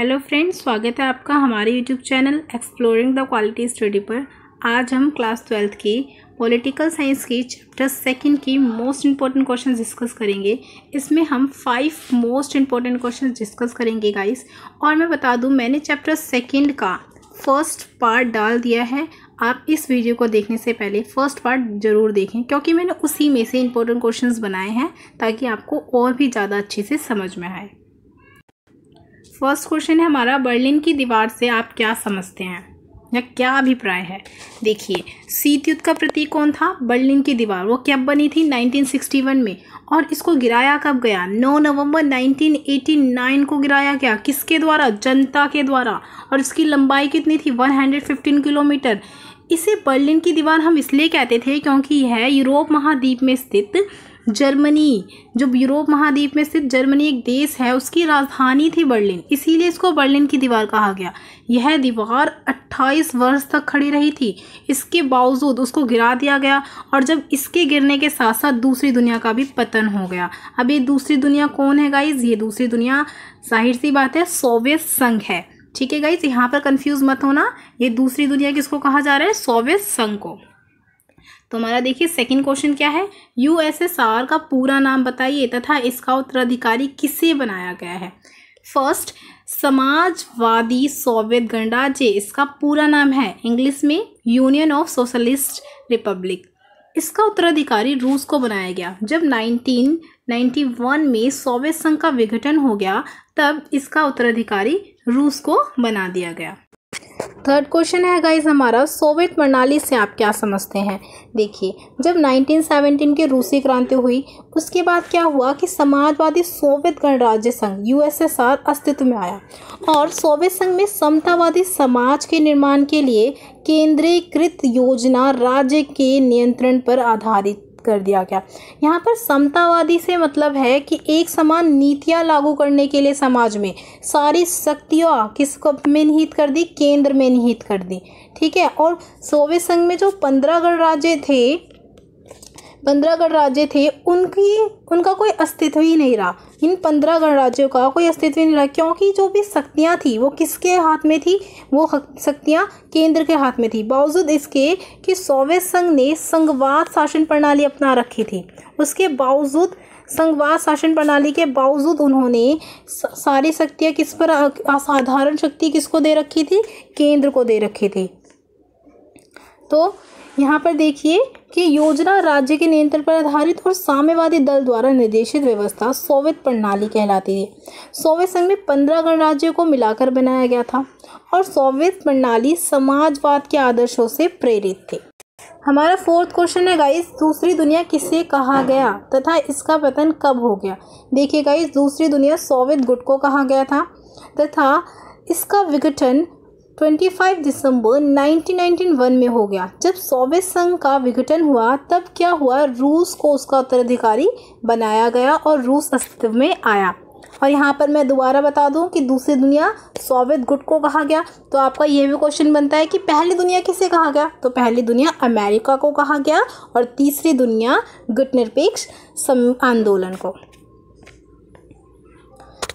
Hello friends, स्वागत है आपका हमारे YouTube channel exploring the quality study पर। आज हम क्लास 12 की पॉलिटिकल साइंस की चैप्टर 2 की मोस्ट इम्पॉर्टेंट क्वेश्चंस डिस्कस करेंगे। इसमें हम 5 मोस्ट इम्पॉर्टेंट क्वेश्चंस डिस्कस करेंगे गाइस। और मैं बता दूं, मैंने चैप्टर 2 का फर्स्ट पार्ट डाल दिया है। आप इस वीडियो को देखने से पहले फर्स्ट पार्ट ज़रूर देखें, क्योंकि मैंने उसी में से इम्पोर्टेंट क्वेश्चंस बनाए हैं ताकि आपको और भी ज़्यादा अच्छे से समझ में आए। फर्स्ट क्वेश्चन है हमारा, बर्लिन की दीवार से आप क्या समझते हैं या क्या अभिप्राय है। देखिए, शीत युद्ध का प्रतीक कौन था? बर्लिन की दीवार। वो कब बनी थी? 1961 में। और इसको गिराया कब गया? 9 नवंबर 1989 को गिराया गया। किसके द्वारा? जनता के द्वारा। और इसकी लंबाई कितनी थी? 115 किलोमीटर। इसे बर्लिन की दीवार हम इसलिए कहते थे क्योंकि यह यूरोप महाद्वीप में स्थित जर्मनी, जो यूरोप महाद्वीप में स्थित जर्मनी एक देश है, उसकी राजधानी थी बर्लिन। इसीलिए इसको बर्लिन की दीवार कहा गया। यह दीवार 28 वर्ष तक खड़ी रही थी। इसके बावजूद उसको गिरा दिया गया। और जब इसके गिरने के साथ साथ दूसरी दुनिया का भी पतन हो गया। अब ये दूसरी दुनिया कौन है गाइज? ये दूसरी दुनिया जाहिर सी बात है सोवियत संघ है। ठीक है गाइज, यहाँ पर कंफ्यूज मत होना। ये दूसरी दुनिया किसको कहा जा रहा है? सोवियत संघ को। तो हमारा देखिए सेकंड क्वेश्चन क्या है, यूएसएसआर का पूरा नाम बताइए तथा इसका उत्तराधिकारी किसे बनाया गया है। फर्स्ट, समाजवादी सोवियत गणराज्य, इसका पूरा नाम है इंग्लिश में यूनियन ऑफ सोशलिस्ट रिपब्लिक। इसका उत्तराधिकारी रूस को बनाया गया। जब 1991 में सोवियत संघ का विघटन हो गया तब इसका उत्तराधिकारी रूस को बना दिया गया। थर्ड क्वेश्चन है गाइस हमारा, सोवियत प्रणाली से आप क्या समझते हैं। देखिए, जब 1917 के रूसी क्रांति हुई उसके बाद क्या हुआ कि समाजवादी सोवियत गणराज्य संघ यूएसएसआर अस्तित्व में आया। और सोवियत संघ में समतावादी समाज के निर्माण के लिए केंद्रीकृत योजना राज्य के नियंत्रण पर आधारित कर दिया गया। यहाँ पर समतावादी से मतलब है कि एक समान नीतियाँ लागू करने के लिए समाज में सारी शक्तियाँ किसको में निहित कर दी? केंद्र में निहित कर दी। ठीक है। और सोवियत संघ में जो 15 गणराज्य थे उनका कोई अस्तित्व ही नहीं रहा। इन 15 गणराज्यों का कोई अस्तित्व ही नहीं रहा क्योंकि जो भी शक्तियाँ थी वो किसके हाथ में थी? वो शक्तियाँ केंद्र के हाथ में थी। बावजूद इसके कि सोवियत संघ ने संघवाद शासन प्रणाली अपना रखी थी, उसके बावजूद संघवाद शासन प्रणाली के बावजूद उन्होंने सारी शक्तियाँ किस पर, असाधारण शक्ति किसको दे रखी थी? केंद्र को दे रखी थी। तो यहाँ पर देखिए कि योजना राज्य के नियंत्रण पर आधारित और साम्यवादी दल द्वारा निर्देशित व्यवस्था सोवियत प्रणाली कहलाती है। सोवियत संघ में 15 गणराज्यों को मिलाकर बनाया गया था और सोवियत प्रणाली समाजवाद के आदर्शों से प्रेरित थी। हमारा फोर्थ क्वेश्चन है गाइस, दूसरी दुनिया किसे कहा गया तथा इसका पतन कब हो गया। देखिए गाइस, दूसरी दुनिया सोवियत गुट को कहा गया था तथा इसका विघटन 25 दिसंबर 1991 में हो गया। जब सोवियत संघ का विघटन हुआ तब क्या हुआ? रूस को उसका उत्तराधिकारी बनाया गया और रूस अस्तित्व में आया। और यहाँ पर मैं दोबारा बता दूँ कि दूसरी दुनिया सोवियत गुट को कहा गया। तो आपका ये भी क्वेश्चन बनता है कि पहली दुनिया किसे कहा गया? तो पहली दुनिया अमेरिका को कहा गया और तीसरी दुनिया गुटनिरपेक्ष आंदोलन को।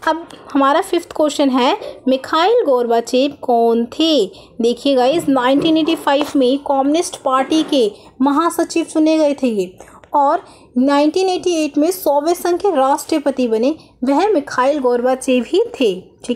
अब हमारा फिफ्थ क्वेश्चन है, मिखाइल गोर्बाचेव कौन थे। देखिए गाइस, 1985 में कम्युनिस्ट पार्टी के महासचिव चुने गए थे ये। और 1988 में सोवियत संघ के राष्ट्रपति बने, वह मिखाइल गोर्बाचेव ही थे। ठीक